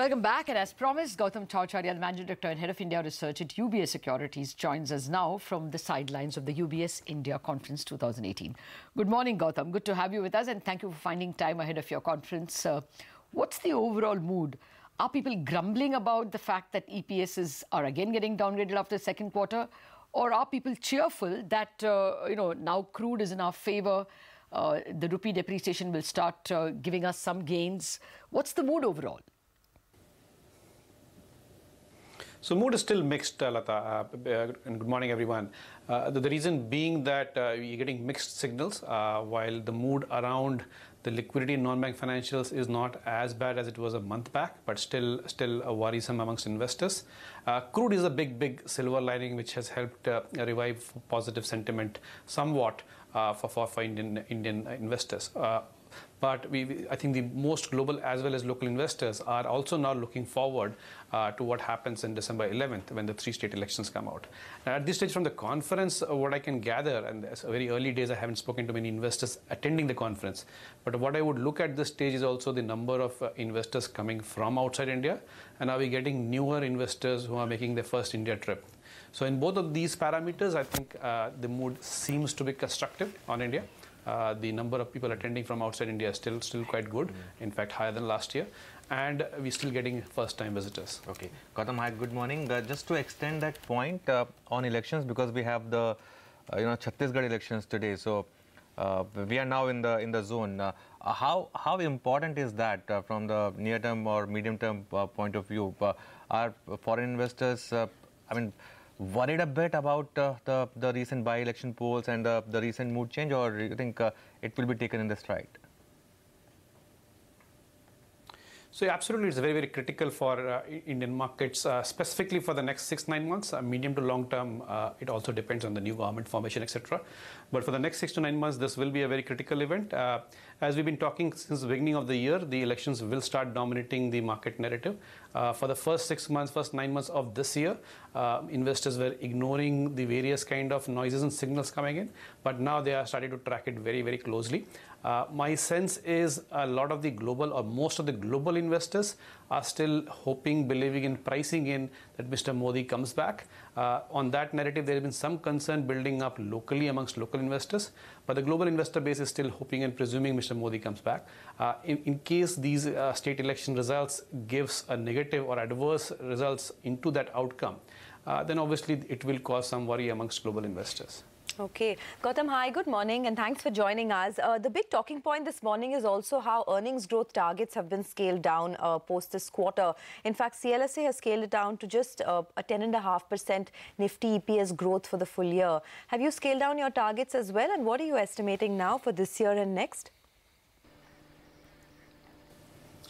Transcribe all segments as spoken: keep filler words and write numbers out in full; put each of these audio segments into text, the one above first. Welcome back, and as promised, Gautam Chhaochharia, the Managing Director and Head of India Research at U B S Securities, joins us now from the sidelines of the U B S India Conference twenty eighteen. Good morning, Gautam. Good to have you with us, and thank you for finding time ahead of your conference. Uh, what's the overall mood? Are people grumbling about the fact that E P Ss are again getting downgraded after the second quarter? Or are people cheerful that, uh, you know, now crude is in our favor, uh, the rupee depreciation will start uh, giving us some gains? What's the mood overall? So mood is still mixed, uh, Lata, uh, and good morning, everyone. Uh, the, the reason being that uh, you're getting mixed signals, uh, while the mood around the liquidity in non-bank financials is not as bad as it was a month back, but still still uh, worrisome amongst investors. Uh, crude is a big, big silver lining, which has helped uh, revive positive sentiment somewhat uh, for, for, for Indian, Indian investors. Uh, But we, I think the most global as well as local investors are also now looking forward uh, to what happens in December eleventh when the three state elections come out. Now, at this stage from the conference, uh, what I can gather, and it's very early days, I haven't spoken to many investors attending the conference, but what I would look at this stage is also the number of uh, investors coming from outside India, and are we getting newer investors who are making their first India trip. So in both of these parameters, I think uh, the mood seems to be constructive on India. Uh, the number of people attending from outside India is still, still quite good, mm-hmm. in fact higher than last year, and we're still getting first-time visitors. Okay. Gautam, hi, good morning. Uh, just to extend that point uh, on elections, because we have the uh, you know, Chhattisgarh elections today, so uh, we are now in the in the zone. Uh, how, how important is that uh, from the near-term or medium-term uh, point of view? Uh, are foreign investors, uh, I mean, worried a bit about uh, the, the recent by-election polls and the, the recent mood change, or you think uh, it will be taken in the stride? So absolutely, it's very, very critical for uh, Indian markets, uh, specifically for the next six, nine months. Uh, medium to long term, uh, it also depends on the new government formation, et cetera. But for the next six to nine months, this will be a very critical event. Uh, as we've been talking since the beginning of the year, the elections will start dominating the market narrative. Uh, for the first six months, first nine months of this year, uh, investors were ignoring the various kind of noises and signals coming in. But now they are starting to track it very, very closely. Uh, my sense is a lot of the global, or most of the global investors are still hoping, believing in, pricing in that Mister Modi comes back. Uh, on that narrative, there has been some concern building up locally amongst local investors, but the global investor base is still hoping and presuming Mister Modi comes back. Uh, in, in case these uh, state election results gives a negative or adverse results into that outcome, uh, then obviously it will cause some worry amongst global investors. Okay. Gautam, hi, good morning, and thanks for joining us. Uh, the big talking point this morning is also how earnings growth targets have been scaled down uh, post this quarter. In fact, C L S A has scaled it down to just uh, a ten point five percent Nifty E P S growth for the full year. Have you scaled down your targets as well, and what are you estimating now for this year and next?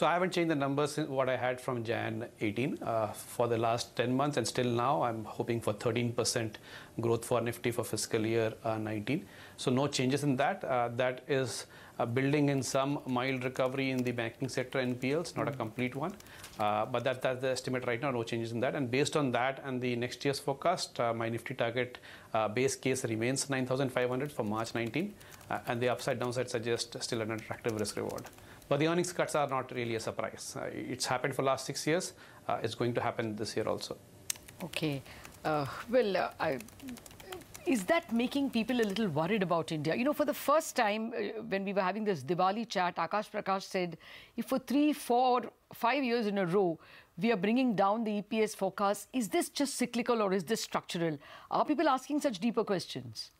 So I haven't changed the numbers what I had from Jan eighteen uh, for the last ten months, and still now I'm hoping for thirteen percent growth for Nifty for fiscal year uh, nineteen. So no changes in that. Uh, that is uh, building in some mild recovery in the banking sector N P Ls, not mm-hmm. a complete one. Uh, but that, that's the estimate right now, no changes in that. And based on that and the next year's forecast, uh, my Nifty target uh, base case remains nine thousand five hundred for March nineteen. Uh, and the upside downside suggests still an attractive risk reward. But the earnings cuts are not really a surprise. Uh, it's happened for the last six years. Uh, it's going to happen this year also. Okay. Uh, well, uh, I, is that making people a little worried about India? You know, for the first time uh, when we were having this Diwali chat, Akash Prakash said, if for three, four, five years in a row, we are bringing down the E P S forecast, is this just cyclical or is this structural? Are people asking such deeper questions?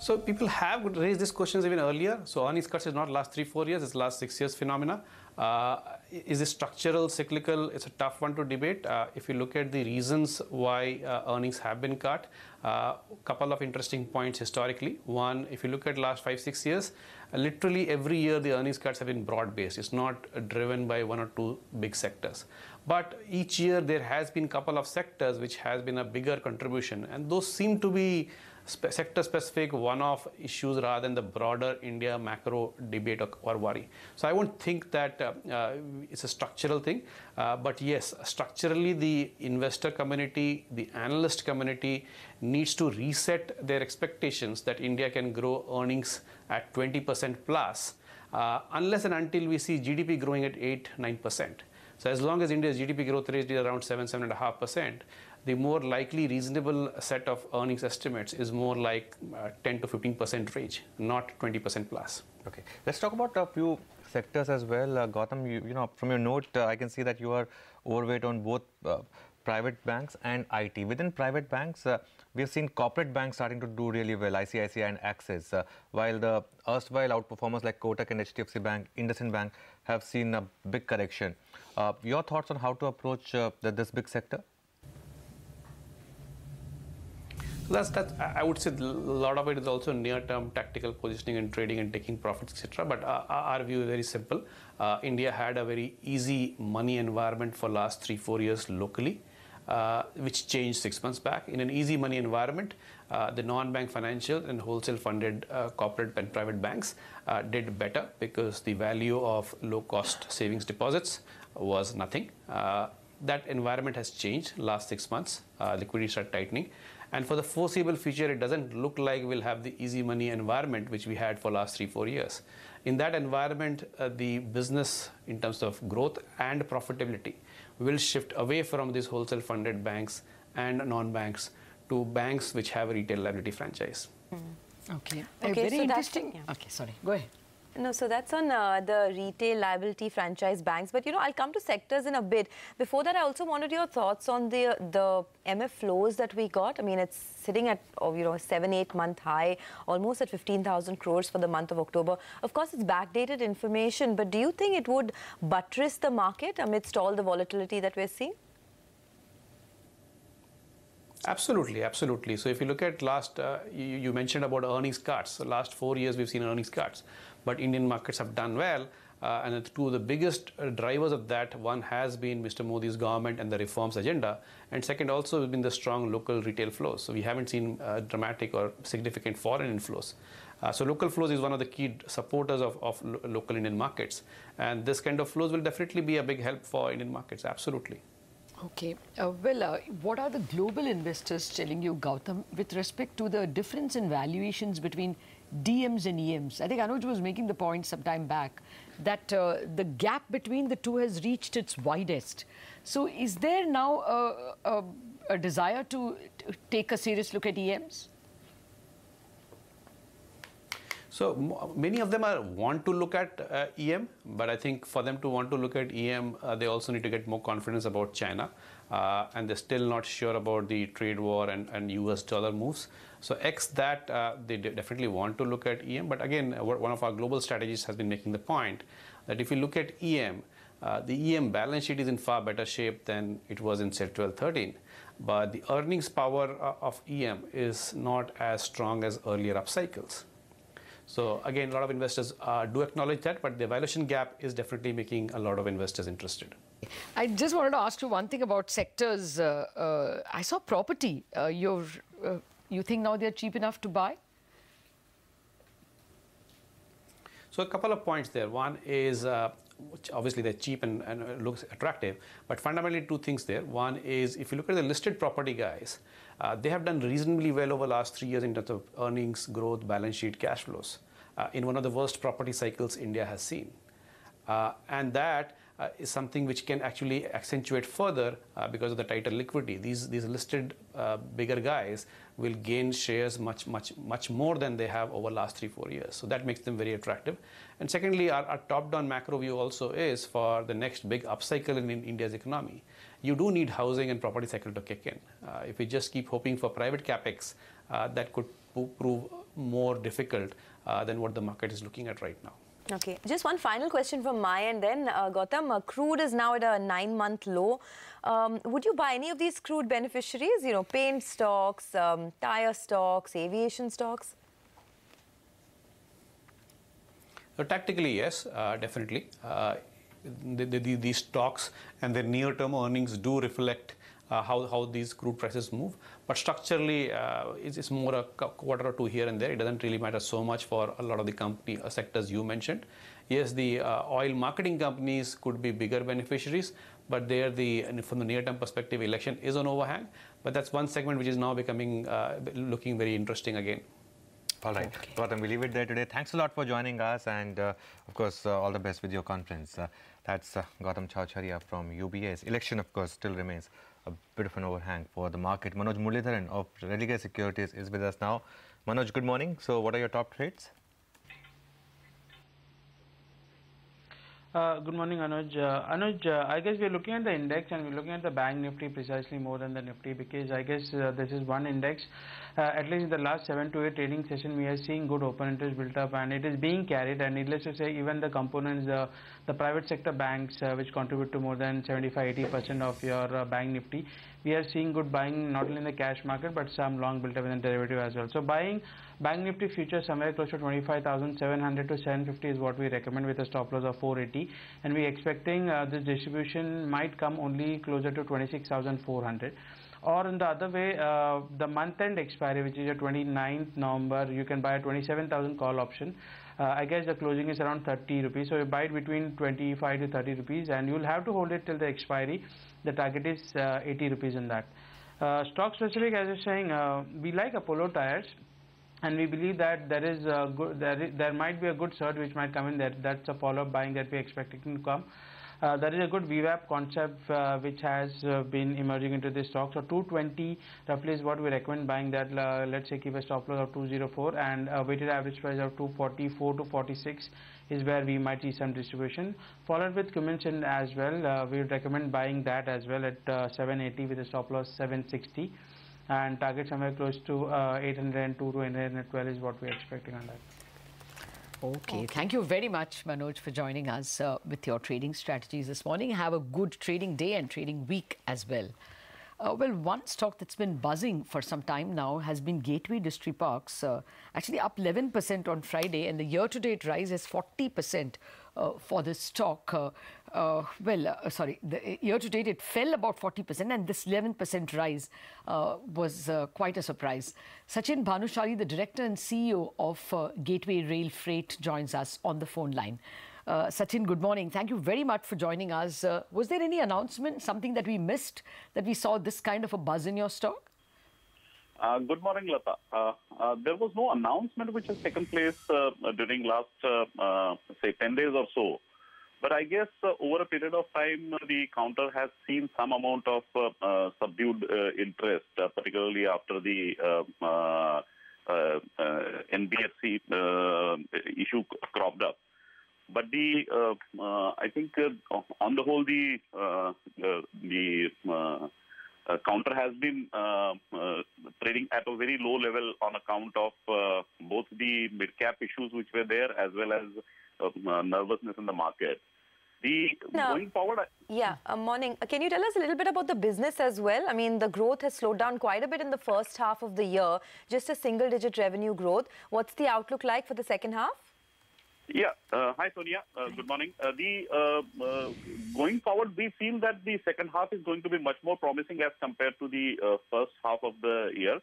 So people have raised these questions even earlier. So earnings cuts is not last three, four years, it's last six years phenomena. Uh, is it structural, cyclical? It's a tough one to debate. Uh, if you look at the reasons why uh, earnings have been cut, a uh, couple of interesting points historically. One, if you look at last five, six years, uh, literally every year the earnings cuts have been broad-based. It's not uh, driven by one or two big sectors. But each year there has been a couple of sectors which has been a bigger contribution, and those seem to be spe sector-specific one-off issues rather than the broader India macro debate or, or worry. So I won't think that uh, uh, it's a structural thing, uh, but yes, structurally the investor community, the analyst community needs to reset their expectations that India can grow earnings at twenty percent plus, uh, unless and until we see G D P growing at eight, nine percent. So as long as India's G D P growth rate is around seven, seven point five percent, the more likely reasonable set of earnings estimates is more like uh, ten to fifteen percent range, not twenty percent plus. Okay, let's talk about a few sectors as well. Uh, Gautam, you, you know, from your note, uh, I can see that you are overweight on both uh, private banks and I T. Within private banks, uh, we have seen corporate banks starting to do really well, I C I C I and Axis, uh, while the erstwhile outperformers like Kotak and H D F C Bank, Indusind Bank have seen a big correction. Uh, your thoughts on how to approach uh, the, this big sector? That's, that's, I would say a lot of it is also near-term tactical positioning and trading and taking profits, et cetera. But our, our view is very simple. Uh, India had a very easy money environment for last three, four years locally, uh, which changed six months back. In an easy money environment, uh, the non-bank financial and wholesale-funded uh, corporate and private banks uh, did better because the value of low-cost savings deposits was nothing. Uh, that environment has changed last six months. Uh, liquidity started tightening. And for the foreseeable future, it doesn't look like we'll have the easy money environment which we had for last three, four years. In that environment, uh, the business in terms of growth and profitability will shift away from these wholesale funded banks and non-banks to banks which have a retail liability franchise. Mm. Okay. Okay, uh, very so interesting. Yeah. Okay, sorry, go ahead. No, so that's on uh, the retail liability franchise banks. But, you know, I'll come to sectors in a bit. Before that, I also wanted your thoughts on the the M F flows that we got. I mean, it's sitting at, oh, you know, seven, eight month high, almost at fifteen thousand crores for the month of October. Of course, it's backdated information. But do you think it would buttress the market amidst all the volatility that we're seeing? Absolutely, absolutely. So if you look at last, uh, you, you mentioned about earnings cuts. So last four years, we've seen earnings cuts. But Indian markets have done well, uh, and two of the biggest uh, drivers of that, one has been Mister Modi's government and the reforms agenda, and second also has been the strong local retail flows. So we haven't seen uh, dramatic or significant foreign inflows. Uh, so local flows is one of the key supporters of, of lo local Indian markets, and this kind of flows will definitely be a big help for Indian markets, absolutely. Okay. Uh, well, uh, what are the global investors telling you, Gautam, with respect to the difference in valuations between D Ms and E Ms? I think Anuj was making the point some time back that uh, the gap between the two has reached its widest. So is there now a, a, a desire to, to take a serious look at E Ms? So many of them are want to look at uh, E M, but I think for them to want to look at E M, uh, they also need to get more confidence about China. Uh, and they're still not sure about the trade war and, and U S dollar moves. So ex that, uh, they definitely want to look at E M. But again, one of our global strategists has been making the point that if you look at E M, uh, the E M balance sheet is in far better shape than it was in say twelve thirteen. But the earnings power of E M is not as strong as earlier up cycles. So again, a lot of investors uh, do acknowledge that, but the valuation gap is definitely making a lot of investors interested. I just wanted to ask you one thing about sectors. Uh, uh, I saw property. Uh, you're, uh, you think now they're cheap enough to buy? So a couple of points there. One is uh, obviously they're cheap and, and looks attractive, but fundamentally two things there. One is if you look at the listed property guys, Uh, they have done reasonably well over the last three years in terms of earnings, growth, balance sheet, cash flows, uh, in one of the worst property cycles India has seen. Uh, and that uh, is something which can actually accentuate further uh, because of the tighter liquidity. These, these listed uh, bigger guys will gain shares much, much, much more than they have over the last three, four years. So that makes them very attractive. And secondly, our, our top-down macro view also is for the next big upcycle in, in India's economy. You do need housing and property sector to kick in. Uh, if we just keep hoping for private capex, uh, that could prove more difficult uh, than what the market is looking at right now. Okay, just one final question from my end then, uh, Gautam. Uh, crude is now at a nine-month low. Um, would you buy any of these crude beneficiaries? You know, paint stocks, um, tire stocks, aviation stocks? So tactically, yes, uh, definitely. Uh, The, the, the, these stocks and their near-term earnings do reflect uh, how, how these crude prices move. But structurally, uh, it's, it's more a quarter or two here and there. It doesn't really matter so much for a lot of the company uh, sectors you mentioned. Yes, the uh, oil marketing companies could be bigger beneficiaries, but there, the from the near-term perspective, election is an overhang. But that's one segment which is now becoming uh, looking very interesting again. All right, okay. Gautam, we leave it there today. Thanks a lot for joining us, and uh, of course, uh, all the best with your conference. Uh, that's uh, Gautam Chhaochharia from U B S. Election, of course, still remains a bit of an overhang for the market. Manoj Mulidharan of Religare Securities is with us now. Manoj, good morning. So, what are your top trades? Uh, good morning, Anuj. Uh, Anuj, uh, I guess we're looking at the index, and we're looking at the Bank Nifty precisely more than the Nifty, because I guess uh, this is one index. Uh, at least in the last seven to eight trading session, we are seeing good open interest built up, and it is being carried. And needless to say, even the components, uh, the private sector banks, uh, which contribute to more than seventy-five to eighty percent of your uh, Bank Nifty, we are seeing good buying not only in the cash market but some long built up in the derivative as well. So buying Bank Nifty future somewhere close to twenty-five thousand seven hundred to seven fifty is what we recommend, with a stop loss of four eighty, and we are expecting uh, this distribution might come only closer to twenty-six thousand four hundred. Or in the other way, uh, the month end expiry, which is your twenty-ninth November, you can buy a twenty-seven thousand call option. Uh, I guess the closing is around thirty rupees, so you buy it between twenty-five to thirty rupees, and you'll have to hold it till the expiry. The target is uh, eighty rupees in that. Uh, stock specific, as you're saying, uh, we like Apollo Tires, and we believe that there is a good, there, is, there might be a good surge which might come in there. That's a follow-up buying that we're expecting to come. Uh, there is a good V WAP concept uh, which has uh, been emerging into this stock. So two twenty roughly is what we recommend buying that. Uh, let's say keep a stop loss of two oh four, and a weighted average price of two forty-four to forty-six is where we might see some distribution. Followed with Cummins as well. Uh, we would recommend buying that as well at uh, seven eighty with a stop loss seven sixty, and target somewhere close to uh, eight oh two to eight twelve is what we are expecting on that. Okay. Okay, thank you very much, Manoj, for joining us uh, with your trading strategies this morning. Have a good trading day and trading week as well. Uh, well, one stock that's been buzzing for some time now has been Gateway Distriparks, uh, actually up eleven percent on Friday, and the year-to-date rise is forty percent uh, for this stock. Uh, uh, well, uh, sorry, the year-to-date it fell about forty percent, and this eleven percent rise uh, was uh, quite a surprise. Sachin Bhanushali, the director and C E O of uh, Gateway Rail Freight, joins us on the phone line. Uh, Sachin, good morning. Thank you very much for joining us. Uh, was there any announcement, something that we missed, that we saw this kind of a buzz in your stock? Uh, good morning, Lata. Uh, uh, there was no announcement which has taken place uh, during last, uh, uh, say, ten days or so. But I guess uh, over a period of time, the counter has seen some amount of uh, uh, subdued uh, interest, uh, particularly after the uh, uh, uh, N B F C uh, issue cropped up. But the uh, uh, I think uh, on the whole the uh, uh, the uh, uh, counter has been uh, uh, trading at a very low level on account of uh, both the mid cap issues which were there as well as uh, uh, nervousness in the market. The now, going forward. Yeah, uh, morning. Can you tell us a little bit about the business as well? I mean, the growth has slowed down quite a bit in the first half of the year. Just a single digit revenue growth. What's the outlook like for the second half? Yeah. Uh, hi, Sonia. Uh, good morning. Uh, the uh, uh, going forward, we feel that the second half is going to be much more promising as compared to the uh, first half of the year.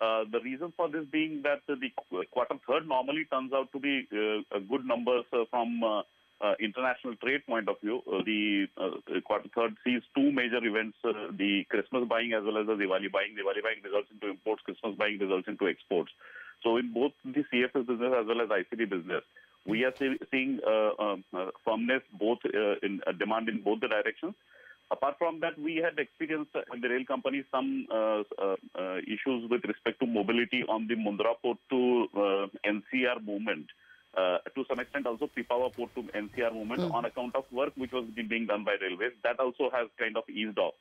Uh, the reason for this being that the quarter third normally turns out to be uh, good numbers uh, from uh, uh, international trade point of view. Uh, the uh, quarter third sees two major events, uh, the Christmas buying as well as the Diwali buying. Diwali buying results into imports, Christmas buying results into exports. So in both the C F S business as well as I C D business, we are seeing uh, um, uh, firmness both uh, in uh, demand in both the directions. Apart from that, we had experienced uh, in the rail company some uh, uh, uh, issues with respect to mobility on the Mundra port to uh, N C R movement. Uh, to some extent, also Pipavav port to N C R movement mm. on account of work which was being done by railways. That also has kind of eased off.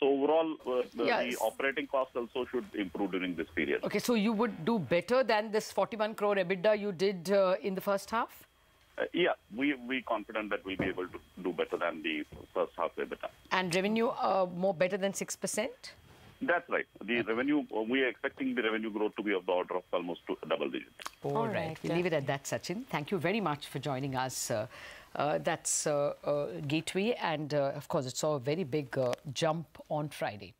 So overall, uh, the, yes. the operating costs also should improve during this period. Okay, so you would do better than this forty-one crore EBITDA you did uh, in the first half? Uh, yeah, we we confident that we'll be able to do better than the first half EBITDA. And revenue uh, more better than six percent? That's right. The revenue, we are expecting the revenue growth to be of the order of almost double digits. All, All right. right. We'll yeah. leave it at that, Sachin. Thank you very much for joining us. Uh, uh, that's uh, uh, Gateway. And, uh, of course, it saw a very big uh, jump on Friday.